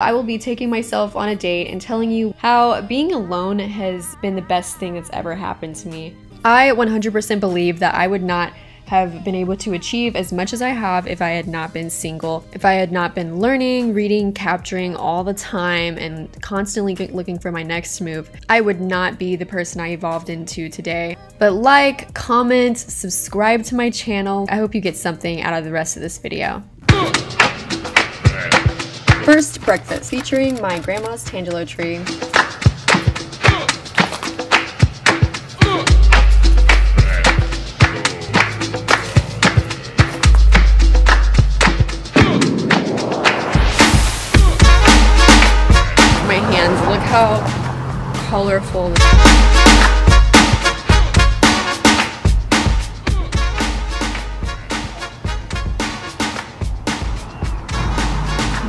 I will be taking myself on a date and telling you how being alone has been the best thing that's ever happened to me. I 100% believe that I would not have been able to achieve as much as I have if I had not been single, if I had not been learning, reading, capturing all the time and constantly looking for my next move. I would not be the person I evolved into today. But like, comment, subscribe to my channel. I hope you get something out of the rest of this video. First breakfast, featuring my grandma's tangelo tree. Look how colorful this is.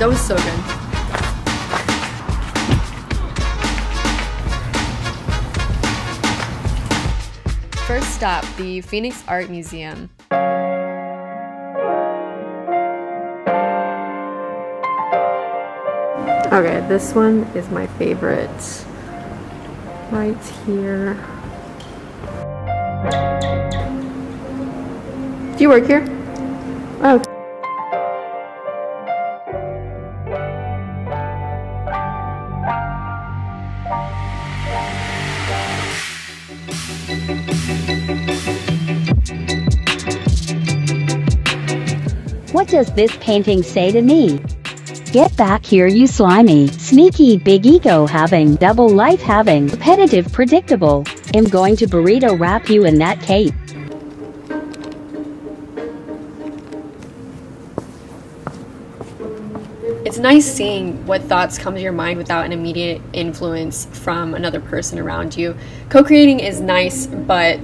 That was so good. First stop, the Phoenix Art Museum. Okay, this one is my favorite. Right here. Do you work here? Oh. What does this painting say to me? Get back here, you slimy, sneaky, big ego having, double life having, repetitive, predictable. I'm going to burrito wrap you in that cape. It's nice seeing what thoughts come to your mind without an immediate influence from another person around you. Co-creating is nice, but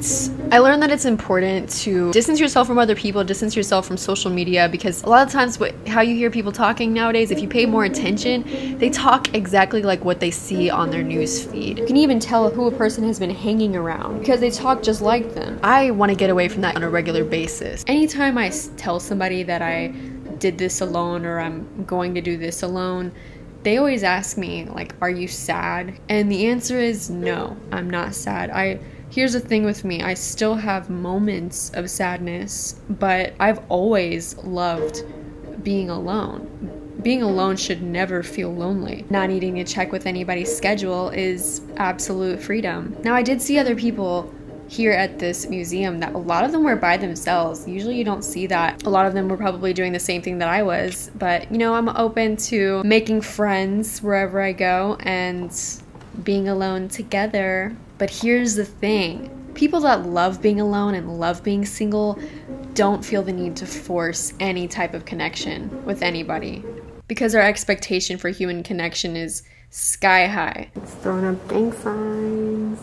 I learned that it's important to distance yourself from other people, distance yourself from social media, because a lot of times how you hear people talking nowadays, if you pay more attention, they talk exactly like what they see on their news feed. You can even tell who a person has been hanging around because they talk just like them. I want to get away from that on a regular basis. Anytime I tell somebody that I did this alone or I'm going to do this alone, they always ask me, like, are you sad? And the answer is no, I'm not sad. Here's the thing with me, I still have moments of sadness, but I've always loved being alone. Being alone should never feel lonely. Not needing to check with anybody's schedule is absolute freedom. Now, I did see other people here at this museum that a lot of them were by themselves. Usually you don't see that. A lot of them were probably doing the same thing that I was, but you know, I'm open to making friends wherever I go and being alone together. But here's the thing, people that love being alone and love being single don't feel the need to force any type of connection with anybody, because our expectation for human connection is sky high. It's throwing up gang signs.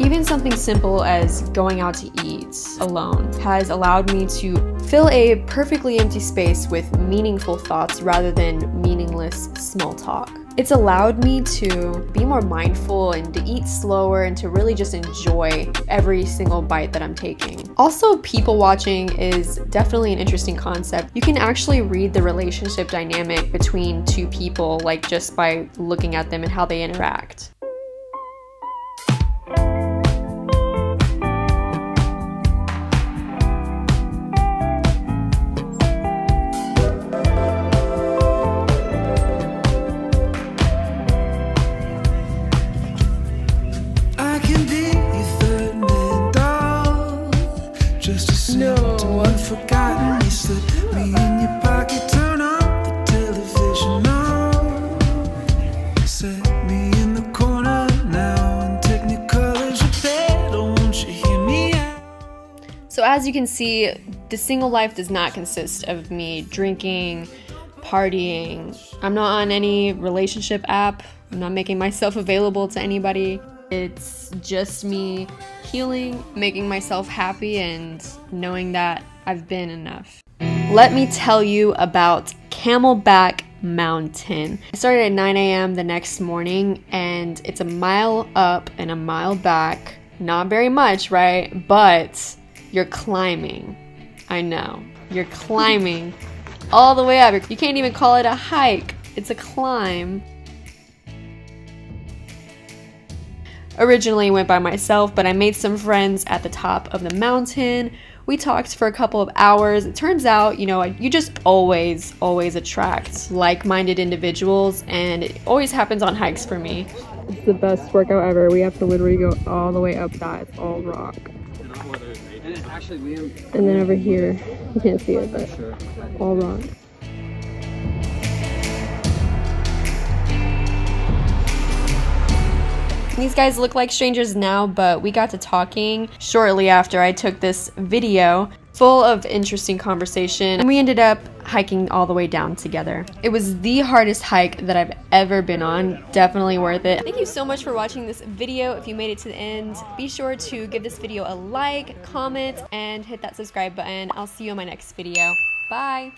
Even something simple as going out to eat alone has allowed me to fill a perfectly empty space with meaningful thoughts rather than meaningless small talk. It's allowed me to be more mindful and to eat slower and to really just enjoy every single bite that I'm taking. Also, people watching is definitely an interesting concept. You can actually read the relationship dynamic between two people, like just by looking at them and how they interact. So as you can see, the single life does not consist of me drinking, partying. I'm not on any relationship app. I'm not making myself available to anybody. It's just me healing, making myself happy, and knowing that I've been enough. Let me tell you about Camelback Mountain. I started at 9 a.m. the next morning, and it's a mile up and a mile back. Not very much, right? But you're climbing. I know. You're climbing all the way up. You can't even call it a hike. It's a climb. Originally went by myself, but I made some friends at the top of the mountain. We talked for a couple of hours. It turns out, you know, you just always attract like-minded individuals, and it always happens on hikes for me. It's the best workout ever. We have to literally go all the way up that. It's all rock. And then over here, you can't see it, but all rock. These guys look like strangers now, but we got to talking shortly after I took this video, full of interesting conversation, and we ended up hiking all the way down together. It was the hardest hike that I've ever been on. Definitely worth it. Thank you so much for watching this video. If you made it to the end, be sure to give this video a like, comment, and hit that subscribe button. I'll see you in my next video. Bye!